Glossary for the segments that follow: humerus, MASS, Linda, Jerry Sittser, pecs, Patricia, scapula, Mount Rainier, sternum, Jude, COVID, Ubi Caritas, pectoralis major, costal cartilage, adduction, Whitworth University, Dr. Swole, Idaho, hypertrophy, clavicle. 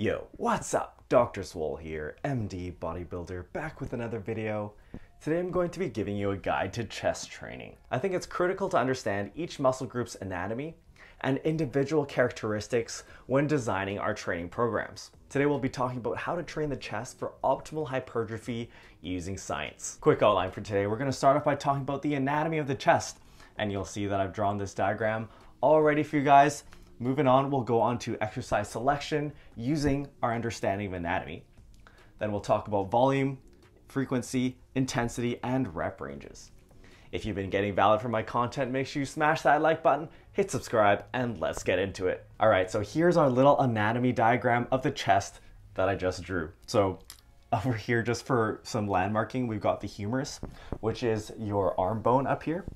Yo, what's up? Dr. Swole here, MD bodybuilder, back with another video. Today I'm going to be giving you a guide to chest training. I think it's critical to understand each muscle group's anatomy and individual characteristics when designing our training programs. Today we'll be talking about how to train the chest for optimal hypertrophy using science. Quick outline for today, we're going to start off by talking about the anatomy of the chest, and you'll see that I've drawn this diagram all ready for you guys. Moving on, we'll go on to exercise selection using our understanding of anatomy. Then we'll talk about volume, frequency, intensity, and rep ranges. If you've been getting value from my content, make sure you smash that like button, hit subscribe, and let's get into it. All right, so here's our little anatomy diagram of the chest that I just drew. So over here, just for some landmarking, we've got the humerus, which is your arm bone up here.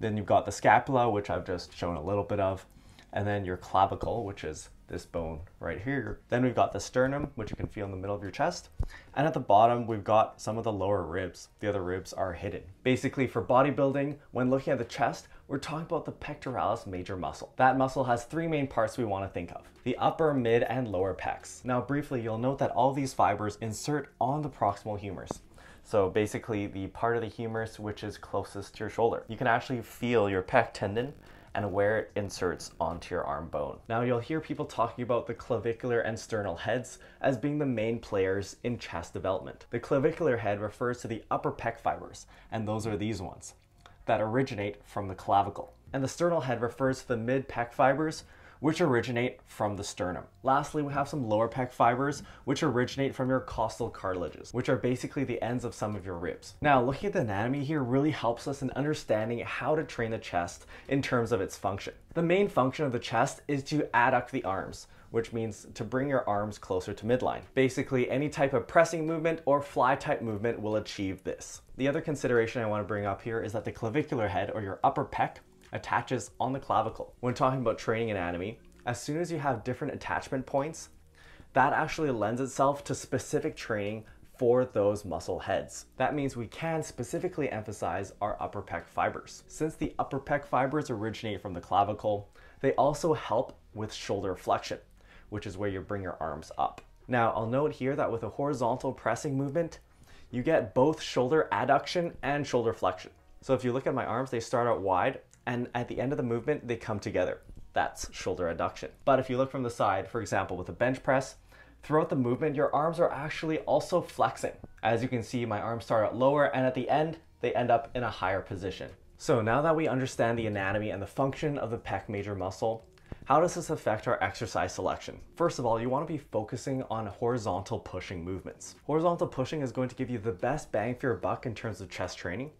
Then you've got the scapula, which I've just shown a little bit of. And then your clavicle, which is this bone right here. Then we've got the sternum, which you can feel in the middle of your chest. And at the bottom, we've got some of the lower ribs. The other ribs are hidden. Basically, for bodybuilding, when looking at the chest, we're talking about the pectoralis major muscle. That muscle has three main parts we want to think of: the upper, mid, and lower pecs. Now, briefly, you'll note that all these fibers insert on the proximal humerus. So basically, the part of the humerus which is closest to your shoulder. You can actually feel your pec tendon and where it inserts onto your arm bone. Now you'll hear people talking about the clavicular and sternal heads as being the main players in chest development. The clavicular head refers to the upper pec fibers, and those are these ones that originate from the clavicle. And the sternal head refers to the mid pec fibers, which originate from the sternum. Lastly, we have some lower pec fibers, which originate from your costal cartilages, which are basically the ends of some of your ribs. Now, looking at the anatomy here really helps us in understanding how to train the chest in terms of its function. The main function of the chest is to adduct the arms, which means to bring your arms closer to midline. Basically, any type of pressing movement or fly type movement will achieve this. The other consideration I want to bring up here is that the clavicular head, or your upper pec, attaches on the clavicle. When talking about training anatomy, as soon as you have different attachment points, that actually lends itself to specific training for those muscle heads. That means we can specifically emphasize our upper pec fibers. Since the upper pec fibers originate from the clavicle, they also help with shoulder flexion, which is where you bring your arms up. Now, I'll note here that with a horizontal pressing movement, you get both shoulder adduction and shoulder flexion. So if you look at my arms, they start out wide, and at the end of the movement, they come together. That's shoulder adduction. But if you look from the side, for example, with a bench press, throughout the movement, your arms are actually also flexing. As you can see, my arms start out lower, and at the end, they end up in a higher position. So now that we understand the anatomy and the function of the pec major muscle, how does this affect our exercise selection? First of all, you want to be focusing on horizontal pushing movements. Horizontal pushing is going to give you the best bang for your buck in terms of chest training,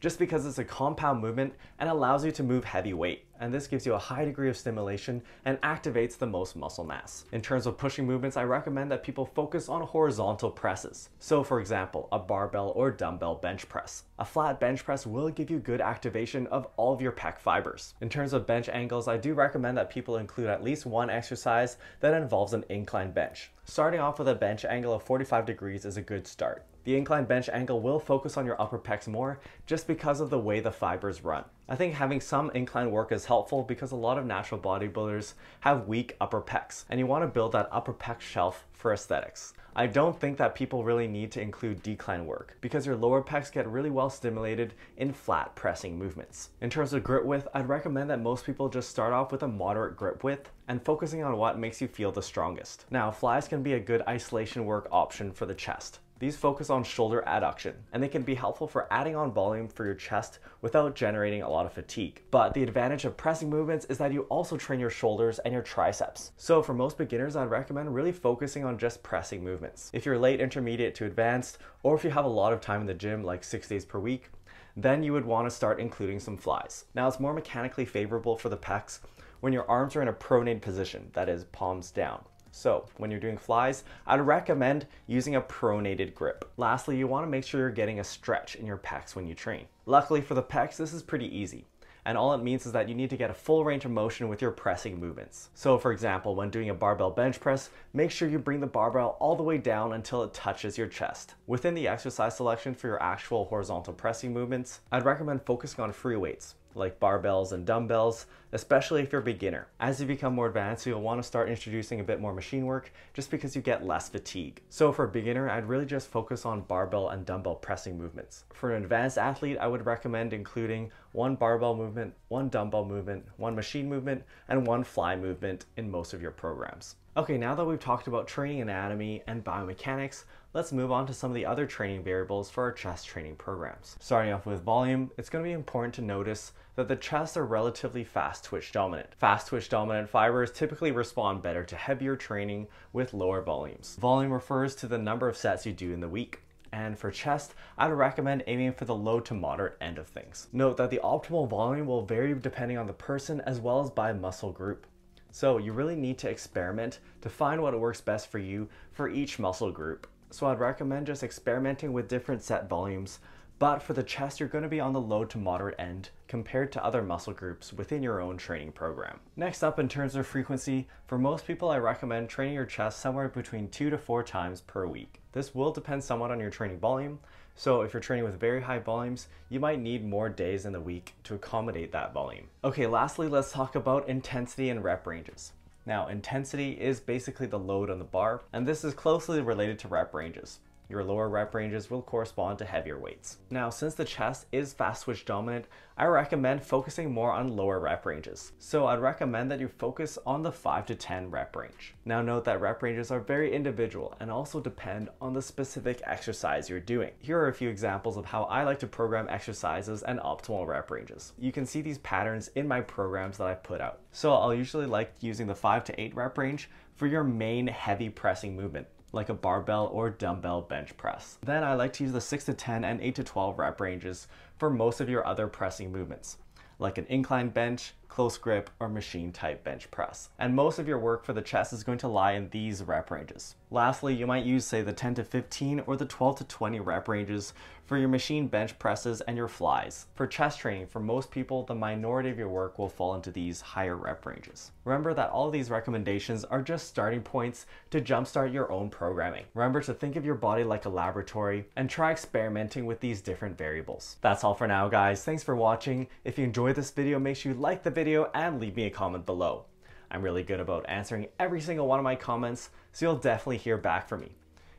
just because it's a compound movement and allows you to move heavy weight. And this gives you a high degree of stimulation and activates the most muscle mass. In terms of pushing movements, I recommend that people focus on horizontal presses. So for example, a barbell or dumbbell bench press. A flat bench press will give you good activation of all of your pec fibers. In terms of bench angles, I do recommend that people include at least one exercise that involves an incline bench. Starting off with a bench angle of 45 degrees is a good start. The incline bench angle will focus on your upper pecs more just because of the way the fibers run. I think having some incline work is helpful because a lot of natural bodybuilders have weak upper pecs, and you want to build that upper pec shelf for aesthetics. I don't think that people really need to include decline work because your lower pecs get really well stimulated in flat pressing movements. In terms of grip width, I'd recommend that most people just start off with a moderate grip width and focusing on what makes you feel the strongest. Now, flies can be a good isolation work option for the chest. These focus on shoulder adduction, and they can be helpful for adding on volume for your chest without generating a lot of fatigue. But the advantage of pressing movements is that you also train your shoulders and your triceps. So for most beginners, I'd recommend really focusing on just pressing movements. If you're late intermediate to advanced, or if you have a lot of time in the gym, like 6 days per week, then you would want to start including some flies. Now, it's more mechanically favorable for the pecs when your arms are in a pronate position, that is, palms down. So when you're doing flies, I'd recommend using a pronated grip. Lastly, you want to make sure you're getting a stretch in your pecs when you train. Luckily for the pecs, this is pretty easy. And all it means is that you need to get a full range of motion with your pressing movements. So for example, when doing a barbell bench press, make sure you bring the barbell all the way down until it touches your chest. Within the exercise selection for your actual horizontal pressing movements, I'd recommend focusing on free weights, like barbells and dumbbells, especially if you're a beginner. As you become more advanced, you'll want to start introducing a bit more machine work just because you get less fatigue. So for a beginner, I'd really just focus on barbell and dumbbell pressing movements. For an advanced athlete, I would recommend including one barbell movement, one dumbbell movement, one machine movement, and one fly movement in most of your programs. Okay, now that we've talked about training anatomy and biomechanics, let's move on to some of the other training variables for our chest training programs. Starting off with volume, it's going to be important to notice that the chests are relatively fast twitch dominant. Fast twitch dominant fibers typically respond better to heavier training with lower volumes. Volume refers to the number of sets you do in the week. And for chest, I'd recommend aiming for the low to moderate end of things. Note that the optimal volume will vary depending on the person as well as by muscle group. So you really need to experiment to find what works best for you for each muscle group. So I'd recommend just experimenting with different set volumes, but for the chest, you're going to be on the low to moderate end compared to other muscle groups within your own training program. Next up, in terms of frequency, for most people, I recommend training your chest somewhere between 2 to 4 times per week. This will depend somewhat on your training volume. So if you're training with very high volumes, you might need more days in the week to accommodate that volume. Okay, lastly, let's talk about intensity and rep ranges. Now, intensity is basically the load on the bar, and this is closely related to rep ranges. Your lower rep ranges will correspond to heavier weights. Now, since the chest is fast twitch dominant, I recommend focusing more on lower rep ranges. So I'd recommend that you focus on the 5 to 10 rep range. Now note that rep ranges are very individual and also depend on the specific exercise you're doing. Here are a few examples of how I like to program exercises and optimal rep ranges. You can see these patterns in my programs that I put out. So I'll usually like using the 5 to 8 rep range for your main heavy pressing movement, like a barbell or dumbbell bench press. Then I like to use the 6 to 10 and 8 to 12 rep ranges for most of your other pressing movements, like an incline bench, close grip, or machine type bench press. And most of your work for the chest is going to lie in these rep ranges. Lastly, you might use say the 10 to 15 or the 12 to 20 rep ranges for your machine bench presses and your flies. For chest training, for most people, the minority of your work will fall into these higher rep ranges. Remember that all these recommendations are just starting points to jumpstart your own programming. Remember to think of your body like a laboratory and try experimenting with these different variables. That's all for now, guys. Thanks for watching. If you enjoyed this video, make sure you like the video and leave me a comment below. I'm really good about answering every single one of my comments, so you'll definitely hear back from me.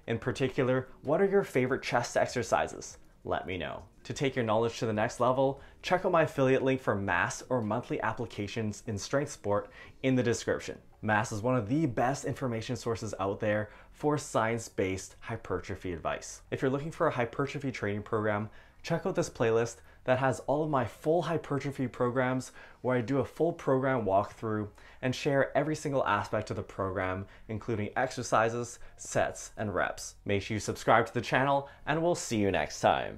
In particular, what are your favorite chest exercises? Let me know. To take your knowledge to the next level, check out my affiliate link for MASS or monthly applications in strength sport in the description. MASS is one of the best information sources out there for science-based hypertrophy advice. If you're looking for a hypertrophy training program, check out this playlist that has all of my full hypertrophy programs where I do a full program walkthrough and share every single aspect of the program, including exercises, sets, and reps. Make sure you subscribe to the channel, and we'll see you next time.